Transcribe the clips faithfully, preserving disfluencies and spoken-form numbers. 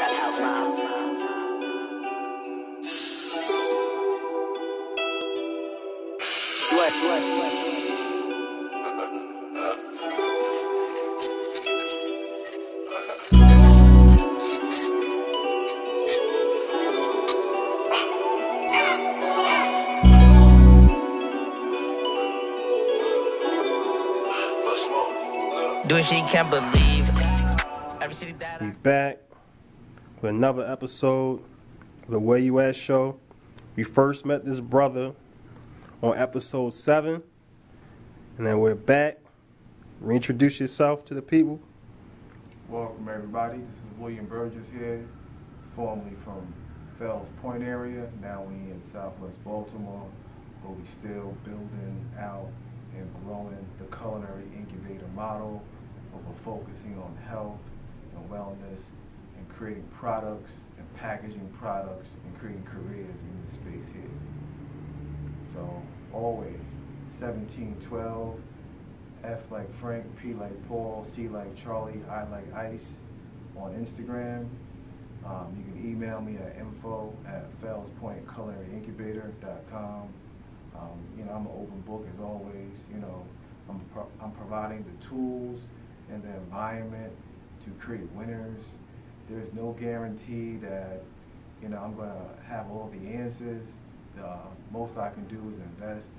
Trap House Mob. What, what, what? Do she can't believe every city that we back with another episode of the Where You At Show. We first met this brother on episode seven, and then we're back. Reintroduce yourself to the people. Welcome everybody, this is William Burgess here, formerly from Fells Point area, now we in Southwest Baltimore, where we still building out and growing the culinary incubator model, where we're focusing on health and wellness, and creating products, and packaging products, and creating careers in this space here. So always, seventeen twelve, F like Frank, P like Paul, C like Charlie, I like Ice on Instagram. Um, you can email me at info at fells point culinary incubator dot com. Um, you know, I'm an open book as always. You know, I'm, pro I'm providing the tools and the environment to create winners. There's no guarantee that, you know, I'm gonna have all the answers. The most I can do is invest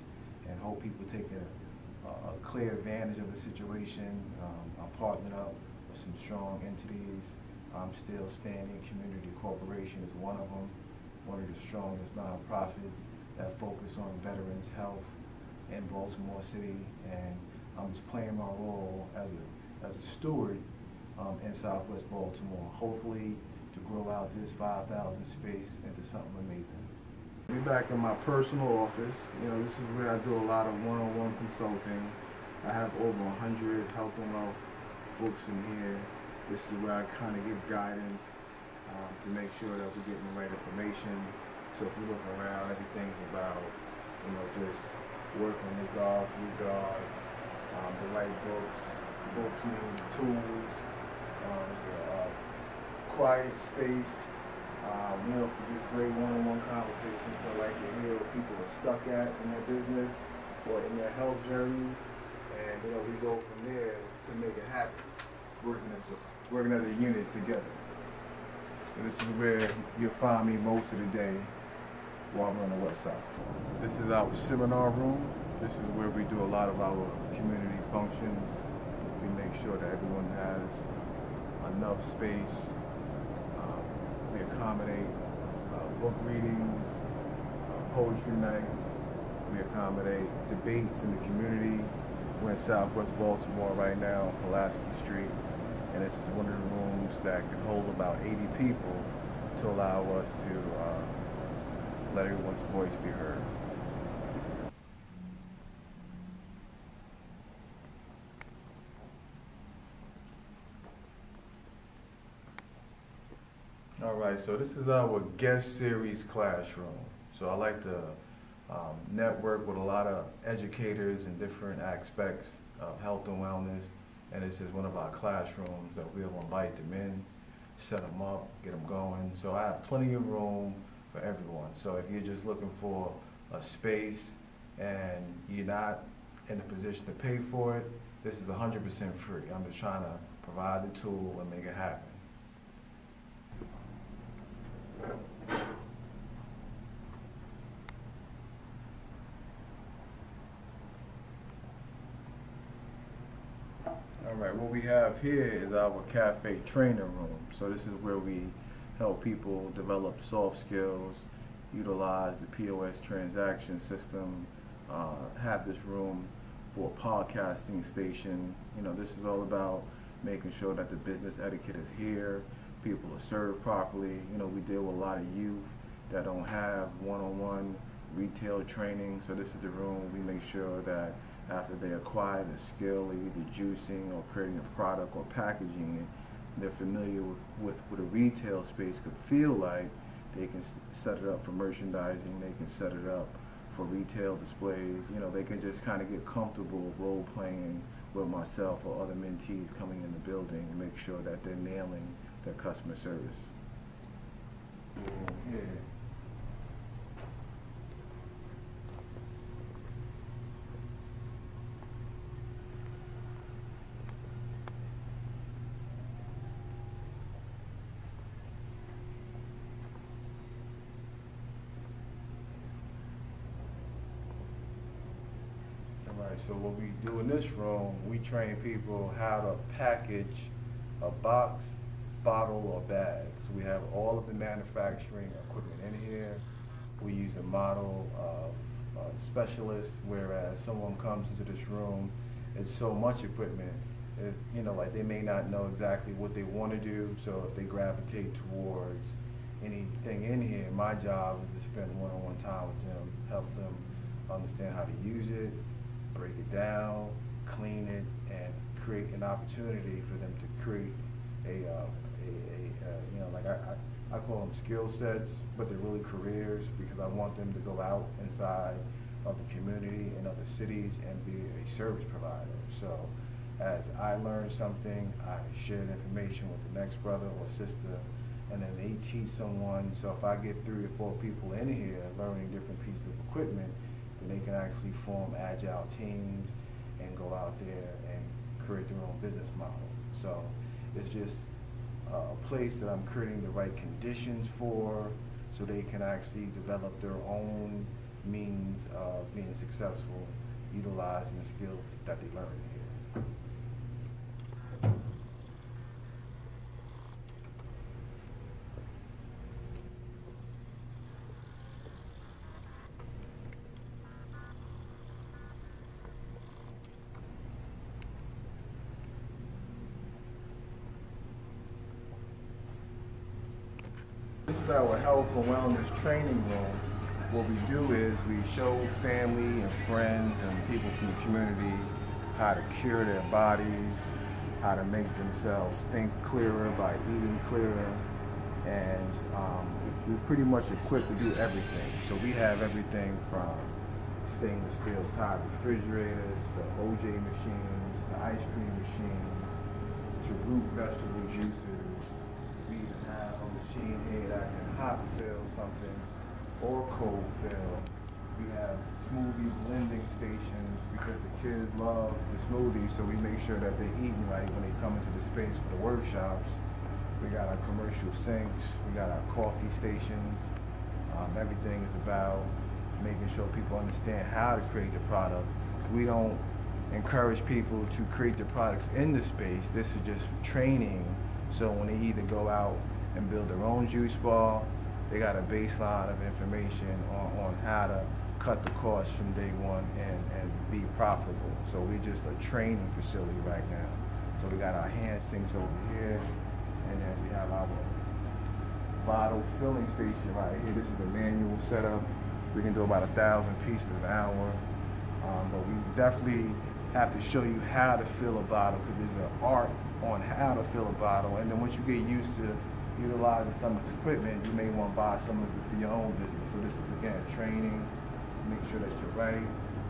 and hope people take a, a clear advantage of the situation. Um, I'm partnering up with some strong entities. I'm Still Standing Community Corporation is one of them, one of the strongest nonprofits that focus on veterans' health in Baltimore City. And I'm just playing my role as a, as a steward um, in Southwest Baltimore, hopefully to grow out this five thousand space into something amazing. We're back in my personal office. You know, this is where I do a lot of one-on-one consulting. I have over one hundred health and wealth books in here. This is where I kind of give guidance um, to make sure that we're getting the right information. So if you look around, everything's about, you know, just working with God, through God, um, the right books. Books means tools, um, so, uh, quiet space. Um, you know, for this great one-on-one conversation, feel like you're here, people are stuck at in their business or in their health journey, and you know, we go from there to make it happen, working as a, working as a unit together. So this is where you'll find me most of the day while I'm on the west side. This is our seminar room. This is where we do a lot of our community functions. We make sure that everyone has enough space. We accommodate uh, book readings, uh, poetry nights. We accommodate debates in the community. We're in Southwest Baltimore right now, Pulaski Street, and this is one of the rooms that can hold about eighty people to allow us to uh, let everyone's voice be heard. Alright, so this is our guest series classroom. So I like to um, network with a lot of educators in different aspects of health and wellness, and this is one of our classrooms that we'll invite them in, set them up, get them going. So I have plenty of room for everyone. So if you're just looking for a space and you're not in a position to pay for it, this is one hundred percent free. I'm just trying to provide the tool and make it happen. Alright, what we have here is our cafe trainer room. So this is where we help people develop soft skills, utilize the P O S transaction system, uh, have this room for a podcasting station. You know, this is all about making sure that the business etiquette is here, people are served properly. You know, we deal with a lot of youth that don't have one-on-one retail training, so this is the room we make sure that after they acquire the skill, either juicing or creating a product or packaging it, they're familiar with, with what a retail space could feel like. They can set it up for merchandising, they can set it up for retail displays. You know, they can just kind of get comfortable role-playing with myself or other mentees coming in the building and make sure that they're nailing their customer service. Okay. All right, so what we do in this room, we train people how to package a box, bottle, or bag. So we have all of the manufacturing equipment in here. We use a model of a specialist, whereas someone comes into this room, it's so much equipment, it, you know, like they may not know exactly what they want to do, so if they gravitate towards anything in here, my job is to spend one-on-one time with them, help them understand how to use it, break it down, clean it, and create an opportunity for them to create a, uh, a, a, a you know, like I, I, I call them skill sets, but they're really careers, because I want them to go out inside of the community and other cities and be a service provider. So as I learn something, I share the information with the next brother or sister, and then they teach someone. So if I get three or four people in here learning different pieces of equipment, then they can actually form agile teams and go out there and create their own business models. So it's just a place that I'm creating the right conditions for, so they can actually develop their own means of being successful, utilizing the skills that they learn here. This is our health and wellness training room. What we do is we show family and friends and people from the community how to cure their bodies, how to make themselves think clearer by eating clearer, and um, we're pretty much equipped to do everything. So we have everything from stainless steel tied refrigerators, to O J machines, to ice cream machines, to root vegetable juices. Machine here that can hot fill something or cold fill. We have smoothie blending stations because the kids love the smoothies, so we make sure that they're eating right when they come into the space for the workshops. We got our commercial sinks, we got our coffee stations. Um, everything is about making sure people understand how to create the product. We don't encourage people to create the products in the space. This is just training, so when they either go out and build their own juice bar, they got a baseline of information on, on how to cut the cost from day one and, and be profitable. So we're just a training facility right now. So we got our hand sinks over here, and then we have our bottle filling station right here. This is the manual setup. We can do about a thousand pieces an hour. Um, but we definitely have to show you how to fill a bottle, because there's an art on how to fill a bottle. And then once you get used to utilizing some of this equipment, you may want to buy some of it for your own business. So this is, again, training, make sure that you're right.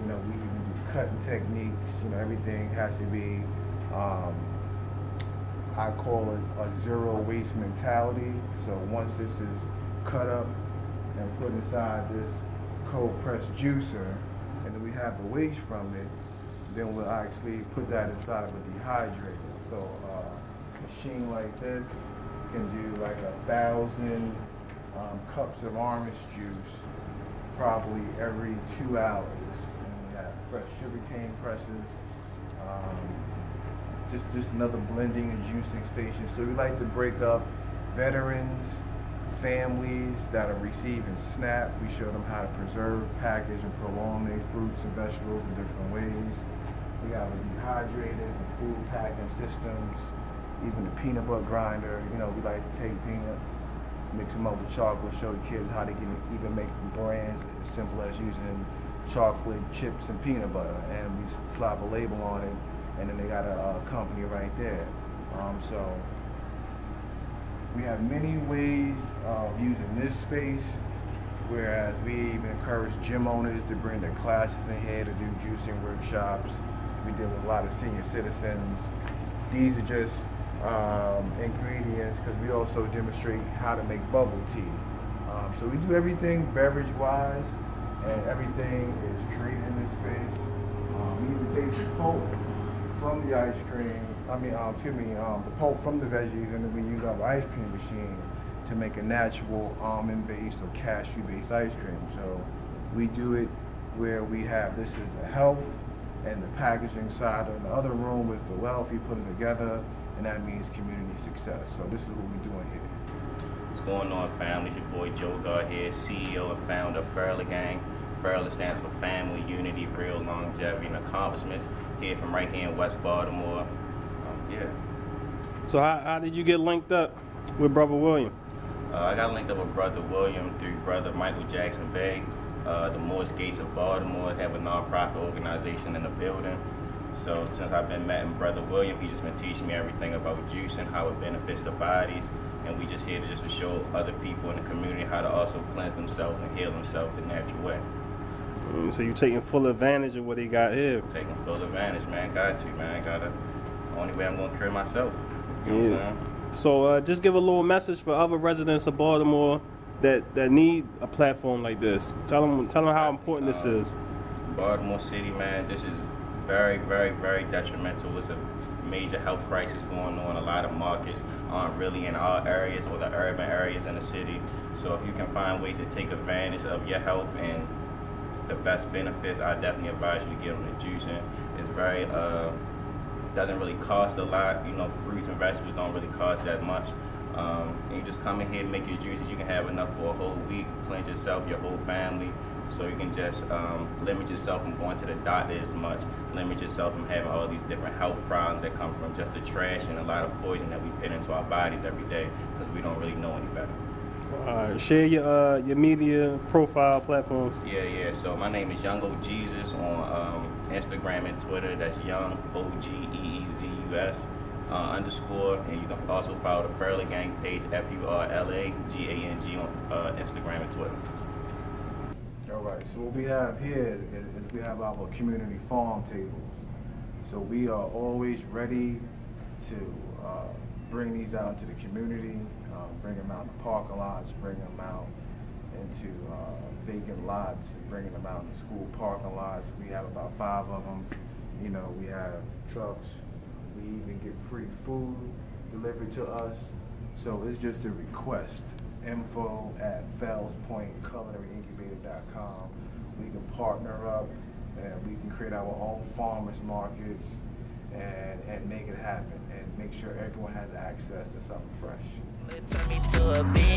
You know, we can do cutting techniques. You know, everything has to be, um, I call it a zero waste mentality. So once this is cut up and put inside this cold pressed juicer, and then we have the waste from it, then we'll actually put that inside of a dehydrator. So a machine like this can do like a thousand um, cups of orange juice probably every two hours. And we have fresh sugarcane presses, um, just, just another blending and juicing station. So we like to break up veterans, families that are receiving SNAP. We show them how to preserve, package, and prolong their fruits and vegetables in different ways. We got dehydrators and food packing systems. Even the peanut butter grinder, you know, we like to take peanuts, mix them up with chocolate, show the kids how they can even make brands as simple as using chocolate, chips, and peanut butter. And we slap a label on it, and then they got a, a company right there. Um, so we have many ways of using this space, whereas we even encourage gym owners to bring their classes in here to do juicing workshops. We deal with a lot of senior citizens. These are just Um, ingredients, because we also demonstrate how to make bubble tea. Um, so we do everything beverage-wise, and everything is treated in this space. Um, we even take the pulp from the ice cream, I mean, um, excuse me, um, the pulp from the veggies, and then we use our ice cream machine to make a natural almond-based or cashew-based ice cream. So we do it where we have, this is the health and the packaging side, and the other room is the wealth. You put them together, and that means community success. So this is what we're doing here. What's going on, family? Your boy Joe Gar here, C E O and founder of Fairly Gang. Fairly stands for Family, Unity, Real Longevity, and Accomplishments. Here from right here in West Baltimore. Um, yeah. So how, how did you get linked up with Brother William? Uh, I got linked up with Brother William through Brother Michael Jackson Bay. Uh, the Moorish Gates of Baltimore have a nonprofit organization in the building. So since I've been meeting Brother William, he's just been teaching me everything about juice and how it benefits the bodies. And we just here to just to show other people in the community how to also cleanse themselves and heal themselves the natural way. Mm, so you're taking full advantage of what he got here. Taking full advantage, man. Got you, man. Got to. Only way I'm gonna cure myself. You know yeah. what I'm saying? So uh, just give a little message for other residents of Baltimore that that need a platform like this. Tell them, tell them how important uh, this is. Baltimore City, man. This is very, very, very detrimental. It's a major health crisis going on. A lot of markets aren't really in our areas or the urban areas in the city. So if you can find ways to take advantage of your health and the best benefits, I definitely advise you to get them the juice in. It's very, uh, doesn't really cost a lot. You know, fruits and vegetables don't really cost that much. Um, and you just come in here and make your juices. You can have enough for a whole week, cleanse yourself, your whole family. So you can just um, limit yourself from going to the doctor as much, limit yourself from having all these different health problems that come from just the trash and a lot of poison that we put into our bodies every day because we don't really know any better. Uh, share your uh, your media profile platforms. Yeah, yeah. So my name is Young O'Jesus on um, Instagram and Twitter. That's Young O G E E Z U S uh, underscore. And you can also follow the Fairly Gang page, F U R L A G A N G on uh, Instagram and Twitter. All right, so what we have here is, is we have our community farm tables. So we are always ready to uh, bring these out into the community, uh, bring them out in the parking lots, bring them out into uh, vacant lots, bringing them out in the school parking lots. We have about five of them. You know, we have trucks. We even get free food delivered to us. So it's just a request. Info at Fells Point Culinary Incubator dot com. We can partner up and we can create our own farmers markets and, and make it happen and make sure everyone has access to something fresh.